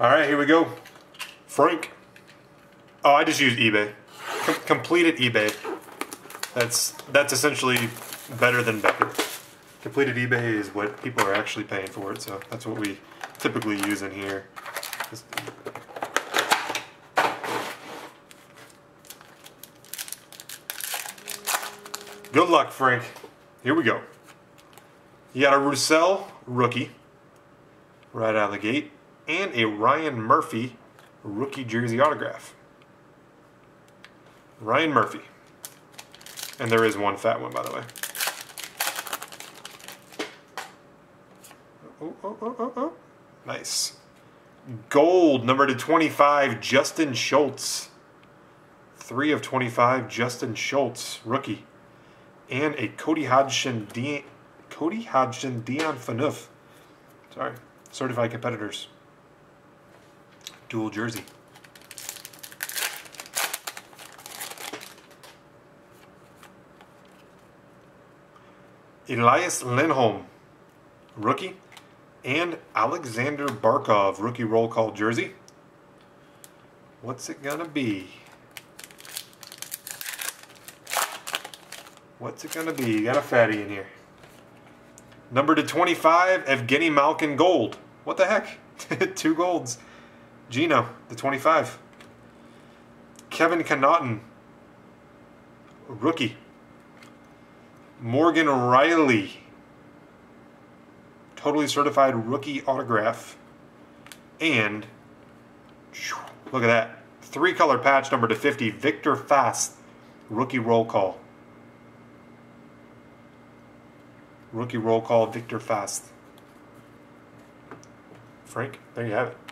Alright, here we go. Frank. Oh, I just used eBay. Completed eBay. That's essentially better than Beckett. Completed eBay is what people are actually paying for it, so that's what we typically use in here. Good luck, Frank. Here we go. You got a Roussel rookie right out of the gate and a Ryan Murphy rookie jersey autograph. Ryan Murphy. And there is one fat one, by the way. Oh. Nice. Gold, number to 25, Justin Schultz. 3 of 25, Justin Schultz, rookie. And a Cody Hodgson, Dion Phaneuf. Sorry, certified competitors. Dual jersey. Elias Lindholm, rookie. And Alexander Barkov, rookie roll call jersey. What's it gonna be? What's it gonna be? You got a fatty in here. Number to 25, Evgeny Malkin gold. What the heck? 2 golds. Gino, the 25. Kevin Connaughton, rookie. Morgan Riley, totally certified rookie autograph. And look at that. 3 color patch, number to 50, Victor Fast, rookie roll call. Rookie roll call, Victor Fast. Frank, there you have it.